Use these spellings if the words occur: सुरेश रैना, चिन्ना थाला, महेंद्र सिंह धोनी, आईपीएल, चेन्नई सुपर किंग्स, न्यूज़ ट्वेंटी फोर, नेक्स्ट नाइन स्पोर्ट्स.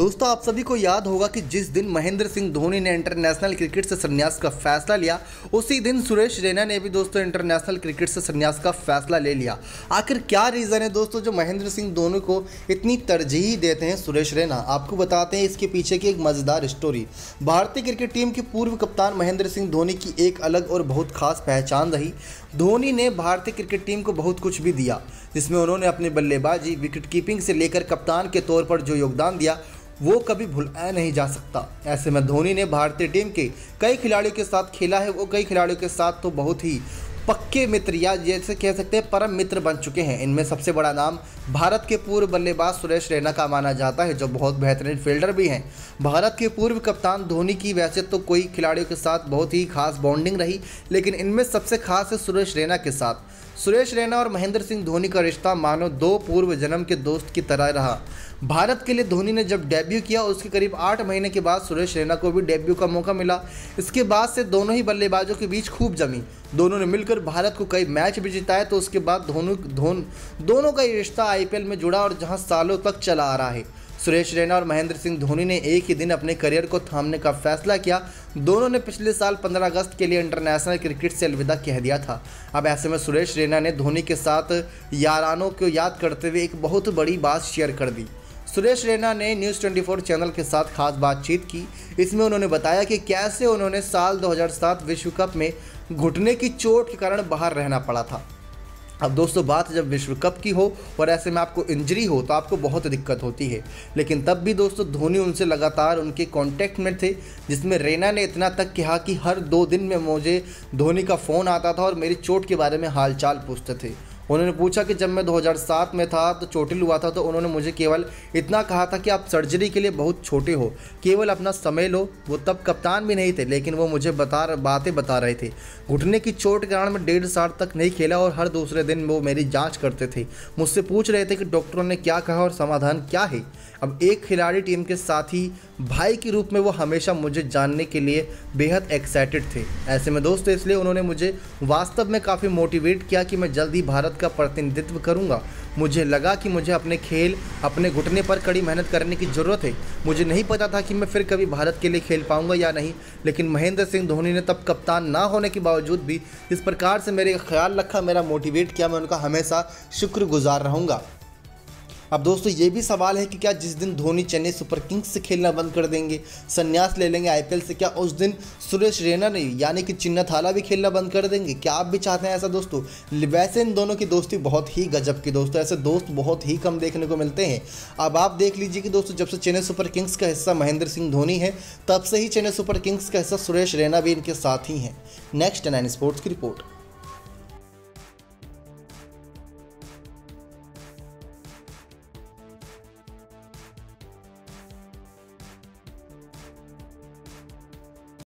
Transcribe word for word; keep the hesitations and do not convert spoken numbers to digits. दोस्तों आप सभी को याद होगा कि जिस दिन महेंद्र सिंह धोनी ने इंटरनेशनल क्रिकेट से संन्यास का फैसला लिया, उसी दिन सुरेश रैना ने भी दोस्तों इंटरनेशनल क्रिकेट से संन्यास का फैसला ले लिया। आखिर क्या रीज़न है दोस्तों जो महेंद्र सिंह धोनी को इतनी तरजीह देते हैं सुरेश रैना? आपको बताते हैं इसके पीछे की एक मज़ेदार स्टोरी। भारतीय क्रिकेट टीम के पूर्व कप्तान महेंद्र सिंह धोनी की एक अलग और बहुत खास पहचान रही। धोनी ने भारतीय क्रिकेट टीम को बहुत कुछ भी दिया, जिसमें उन्होंने अपनी बल्लेबाजी, विकेट कीपिंग से लेकर कप्तान के तौर पर जो योगदान दिया वो कभी भुलाया नहीं जा सकता। ऐसे में धोनी ने भारतीय टीम के कई खिलाड़ियों के साथ खेला है। वो कई खिलाड़ियों के साथ तो बहुत ही पक्के मित्र या जैसे कह सकते हैं परम मित्र बन चुके हैं। इनमें सबसे बड़ा नाम भारत के पूर्व बल्लेबाज सुरेश रैना का माना जाता है, जो बहुत बेहतरीन फील्डर भी हैं। भारत के पूर्व कप्तान धोनी की वैसे तो कोई खिलाड़ियों के साथ बहुत ही खास बॉन्डिंग रही, लेकिन इनमें सबसे खास है सुरेश रैना के साथ। सुरेश रैना और महेंद्र सिंह धोनी का रिश्ता मानो दो पूर्व जन्म के दोस्त की तरह रहा। भारत के लिए धोनी ने जब डेब्यू किया, उसके करीब आठ महीने के बाद सुरेश रैना को भी डेब्यू का मौका मिला। इसके बाद से दोनों ही बल्लेबाजों के बीच खूब जमी। दोनों ने मिलकर भारत को कई मैच भी जिताए। तो उसके बाद धोनी धोन दोनों का ये रिश्ता आईपीएल में जुड़ा और जहां सालों तक चला आ रहा है। सुरेश रैना और महेंद्र सिंह धोनी ने एक ही दिन अपने करियर को थामने का फैसला किया। दोनों ने पिछले साल पंद्रह अगस्त के लिए इंटरनेशनल क्रिकेट से अलविदा कह दिया था। अब ऐसे में सुरेश रैना ने धोनी के साथ यारानों को याद करते हुए एक बहुत बड़ी बात शेयर कर दी। सुरेश रैना ने न्यूज़ ट्वेंटी फोर चैनल के साथ खास बातचीत की। इसमें उन्होंने बताया कि कैसे उन्होंने साल दो हज़ार सात विश्व कप में घुटने की चोट के कारण बाहर रहना पड़ा था। अब दोस्तों बात जब विश्व कप की हो और ऐसे में आपको इंजरी हो तो आपको बहुत दिक्कत होती है, लेकिन तब भी दोस्तों धोनी उनसे लगातार उनके कांटेक्ट में थे, जिसमें रैना ने इतना तक कहा कि हर दो दिन में मुझे धोनी का फ़ोन आता था और मेरी चोट के बारे में हालचाल पूछते थे। उन्होंने पूछा कि जब मैं दो हज़ार सात में था तो चोटिल हुआ था, तो उन्होंने मुझे केवल इतना कहा था कि आप सर्जरी के लिए बहुत छोटे हो, केवल अपना समय लो। वो तब कप्तान भी नहीं थे, लेकिन वो मुझे बता बातें बता रहे थे। घुटने की चोट के कारण मैं डेढ़ साल तक नहीं खेला और हर दूसरे दिन वो मेरी जांच करते थे, मुझसे पूछ रहे थे कि डॉक्टरों ने क्या कहा और समाधान क्या है। अब एक खिलाड़ी, टीम के साथी, भाई के रूप में वो हमेशा मुझे जानने के लिए बेहद एक्साइटेड थे। ऐसे में दोस्तों इसलिए उन्होंने मुझे वास्तव में काफ़ी मोटिवेट किया कि मैं जल्द ही भारत का प्रतिनिधित्व करूंगा। मुझे लगा कि मुझे अपने खेल, अपने घुटने पर कड़ी मेहनत करने की ज़रूरत है। मुझे नहीं पता था कि मैं फिर कभी भारत के लिए खेल पाऊंगा या नहीं, लेकिन महेंद्र सिंह धोनी ने तब कप्तान ना होने के बावजूद भी इस प्रकार से मेरे ख्याल रखा, मेरा मोटिवेट किया। मैं उनका हमेशा शुक्रगुजार रहूँगा। अब दोस्तों ये भी सवाल है कि क्या जिस दिन धोनी चेन्नई सुपर किंग्स से खेलना बंद कर देंगे, संन्यास ले लेंगे आईपीएल से, क्या उस दिन सुरेश रैना ने यानी कि चिन्ना थाला भी खेलना बंद कर देंगे? क्या आप भी चाहते हैं ऐसा दोस्तों? वैसे इन दोनों की दोस्ती बहुत ही गजब की दोस्तों, ऐसे दोस्त बहुत ही कम देखने को मिलते हैं। अब आप देख लीजिए कि दोस्तों जब से चेन्नई सुपर किंग्स का हिस्सा महेंद्र सिंह धोनी है, तब से ही चेन्नई सुपर किंग्स का हिस्सा सुरेश रैना भी इनके साथ ही हैं। नेक्स्ट नाइन स्पोर्ट्स की रिपोर्ट।